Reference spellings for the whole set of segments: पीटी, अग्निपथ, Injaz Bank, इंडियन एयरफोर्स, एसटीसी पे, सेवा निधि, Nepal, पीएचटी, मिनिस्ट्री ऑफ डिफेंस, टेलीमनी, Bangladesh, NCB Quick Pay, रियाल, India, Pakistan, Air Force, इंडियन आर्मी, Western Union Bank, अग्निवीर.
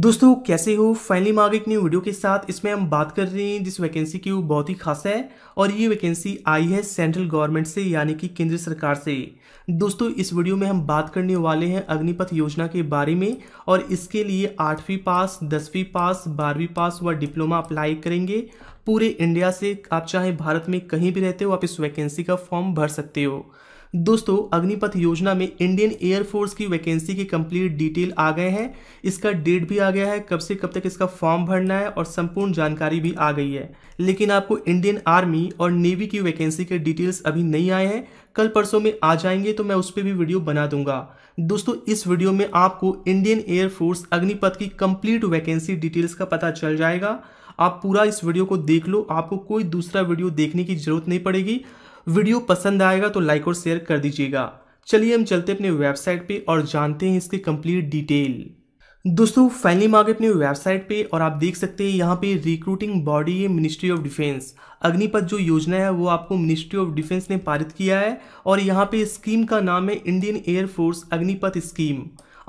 दोस्तों कैसे हो, फाइनली मैं आगे एक न्यू वीडियो के साथ। इसमें हम बात कर रहे हैं जिस वैकेंसी की, वो बहुत ही खास है और ये वैकेंसी आई है सेंट्रल गवर्नमेंट से, यानी कि केंद्र सरकार से। दोस्तों इस वीडियो में हम बात करने वाले हैं अग्निपथ योजना के बारे में, और इसके लिए 8वीं पास, 10वीं पास, 12वीं पास व डिप्लोमा अप्लाई करेंगे पूरे इंडिया से। आप चाहे भारत में कहीं भी रहते हो, आप इस वैकेंसी का फॉर्म भर सकते हो। दोस्तों अग्निपथ योजना में इंडियन एयरफोर्स की वैकेंसी की कंप्लीट डिटेल आ गए हैं, इसका डेट भी आ गया है, कब से कब तक इसका फॉर्म भरना है, और संपूर्ण जानकारी भी आ गई है। लेकिन आपको इंडियन आर्मी और नेवी की वैकेंसी के डिटेल्स अभी नहीं आए हैं, कल परसों में आ जाएंगे तो मैं उस पर भी वीडियो बना दूंगा। दोस्तों इस वीडियो में आपको इंडियन एयरफोर्स अग्निपथ की कंप्लीट वैकेंसी डिटेल्स का पता चल जाएगा। आप पूरा इस वीडियो को देख लो, आपको कोई दूसरा वीडियो देखने की जरूरत नहीं पड़ेगी। वीडियो पसंद आएगा तो लाइक और शेयर कर दीजिएगा। चलिए हम चलते अपने वेबसाइट पे और जानते हैं इसकी कंप्लीट डिटेल। दोस्तों फाइनली मैं अपने वेबसाइट पे, और आप देख सकते हैं यहाँ पे रिक्रूटिंग बॉडी है मिनिस्ट्री ऑफ डिफेंस। अग्निपथ जो योजना है वो आपको मिनिस्ट्री ऑफ डिफेंस ने पारित किया है, और यहाँ पे स्कीम का नाम है इंडियन एयरफोर्स अग्निपथ scheme.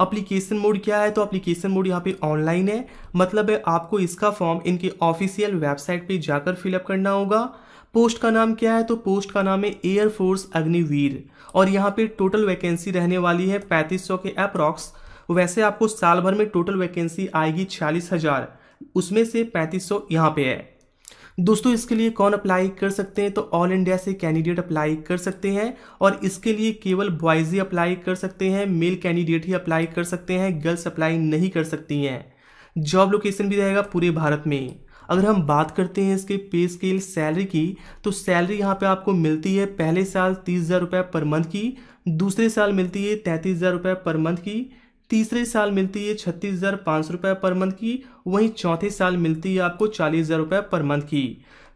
Application mode क्या है, तो एप्लीकेशन मोड यहाँ पे ऑनलाइन है, मतलब है आपको इसका फॉर्म इनके ऑफिशियल वेबसाइट पे जाकर फिलअप करना होगा। पोस्ट का नाम क्या है, तो पोस्ट का नाम है एयरफोर्स अग्निवीर, और यहाँ पे टोटल वैकेंसी रहने वाली है 3500 के अप्रॉक्स। वैसे आपको साल भर में टोटल वैकेंसी आएगी 46000, उसमें से 3500 यहाँ पे है। दोस्तों इसके लिए कौन अप्लाई कर सकते हैं, तो ऑल इंडिया से कैंडिडेट अप्लाई कर सकते हैं, और इसके लिए केवल बॉयज ही अप्लाई कर सकते हैं, मेल कैंडिडेट ही अप्लाई कर सकते हैं, गर्ल्स अप्लाई नहीं कर सकती हैं। जॉब लोकेशन भी रहेगा पूरे भारत में। अगर हम बात करते हैं इसके पे स्केल सैलरी की, तो सैलरी यहाँ पे आपको मिलती है पहले साल 30,000 रुपये पर मंथ की, दूसरे साल मिलती है 33,000 रुपये पर मंथ की, तीसरे साल मिलती है 36,500 रुपये पर मंथ की, वहीं चौथे साल मिलती है आपको 40,000 रुपये पर मंथ की।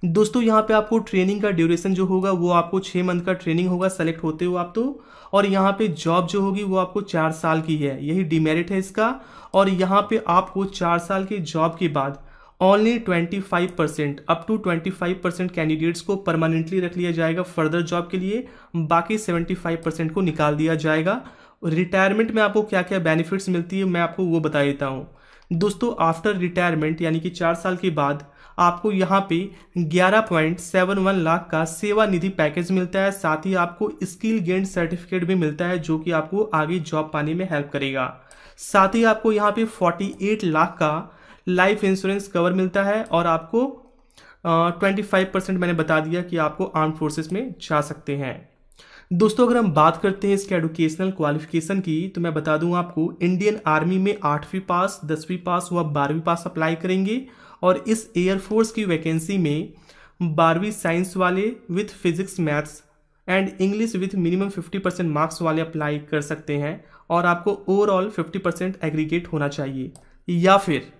दोस्तों यहाँ पे आपको ट्रेनिंग का ड्यूरेशन जो होगा वो आपको 6 मंथ का ट्रेनिंग होगा सेलेक्ट होते हो आप तो, और यहाँ पे जॉब जो होगी वो आपको 4 साल की है, यही डिमेरिट है इसका। और यहाँ पे आपको 4 साल के जॉब के बाद ओनली 25% अप टू 25% कैंडिडेट्स को परमानेंटली रख लिया जाएगा फर्दर जॉब के लिए, बाकी 75% को निकाल दिया जाएगा। रिटायरमेंट में आपको क्या क्या बेनिफिट्स मिलती है मैं आपको वो बता देता हूँ। दोस्तों आफ्टर रिटायरमेंट यानी कि 4 साल के बाद आपको यहाँ पे 11.71 लाख का सेवा निधि पैकेज मिलता है, साथ ही आपको स्किल गेन सर्टिफिकेट भी मिलता है जो कि आपको आगे जॉब पाने में हेल्प करेगा। साथ ही आपको यहाँ पे 48 लाख का लाइफ इंश्योरेंस कवर मिलता है, और आपको 25% मैंने बता दिया कि आपको आर्म फोर्सेस में जा सकते हैं। दोस्तों अगर हम बात करते हैं इसके एडुकेशनल क्वालिफिकेशन की, तो मैं बता दूं आपको इंडियन आर्मी में 8वीं पास, 10वीं पास व 12वीं पास अप्लाई करेंगे, और इस एयरफोर्स की वैकेंसी में 12वीं साइंस वाले with physics, maths and English with minimum 50% marks वाले अप्लाई कर सकते हैं, और आपको ओवरऑल 50% एग्रीगेट होना चाहिए। या फिर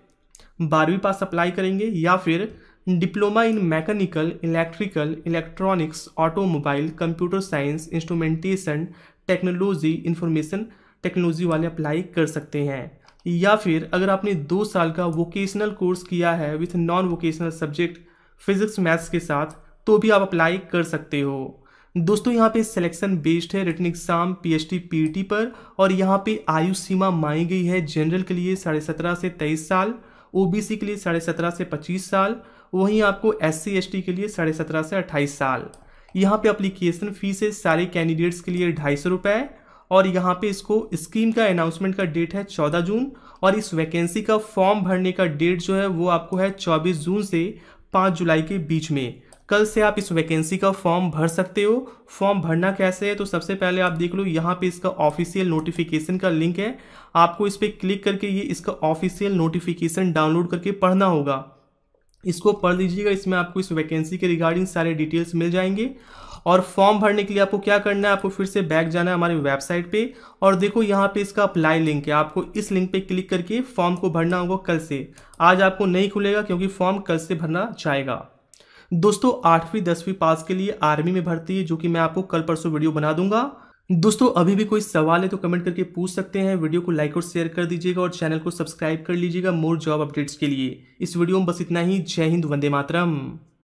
12वीं पास अप्लाई करेंगे, या फिर diploma in mechanical, electrical, electronics, automobile, computer science, instrumentation technology, information technology वाले अप्लाई कर सकते हैं। या फिर अगर आपने 2 साल का वोकेशनल कोर्स किया है with non vocational subject physics maths के साथ, तो भी आप अप्लाई कर सकते हो। दोस्तों यहाँ पे सिलेक्शन बेस्ड है रिटन एग्जाम पीएचटी पीटी पर, और यहाँ पे आयु सीमा मांगी गई है जनरल के लिए 17.5 से 23 साल, ओबीसी के लिए 17.5 से 25 साल, वहीं आपको एससी/एसटी के लिए 17.5 से 28 साल। यहाँ पे एप्लीकेशन फीस है सारे कैंडिडेट्स के लिए 250 रुपये, और यहाँ पे इसको स्कीम का अनाउंसमेंट का डेट है 14 जून, और इस वैकेंसी का फॉर्म भरने का डेट जो है वो आपको है 24 जून से 5 जुलाई के बीच में। कल से आप इस वैकेंसी का फॉर्म भर सकते हो। फॉर्म भरना कैसे है, तो सबसे पहले आप देख लो यहाँ पे इसका ऑफिशियल नोटिफिकेशन का लिंक है, आपको इस पर क्लिक करके ये इसका ऑफिशियल नोटिफिकेशन डाउनलोड करके पढ़ना होगा। इसको पढ़ लीजिएगा, इसमें आपको इस वैकेंसी के रिगार्डिंग सारे डिटेल्स मिल जाएंगे। और फॉर्म भरने के लिए आपको क्या करना है, आपको फिर से बैक जाना है हमारे वेबसाइट पे, और देखो यहाँ पे इसका अप्लाई लिंक है, आपको इस लिंक पे क्लिक करके फॉर्म को भरना होगा। कल से, आज आपको नहीं खुलेगा क्योंकि फॉर्म कल से भरना जाएगा। दोस्तों 8वीं 10वीं पास के लिए आर्मी में भर्ती है, जो कि मैं आपको कल परसों वीडियो बना दूंगा। दोस्तों अभी भी कोई सवाल है तो कमेंट करके पूछ सकते हैं। वीडियो को लाइक और शेयर कर दीजिएगा, और चैनल को सब्सक्राइब कर लीजिएगा मोर जॉब अपडेट्स के लिए। इस वीडियो में बस इतना ही। जय हिंद, वंदे मातरम।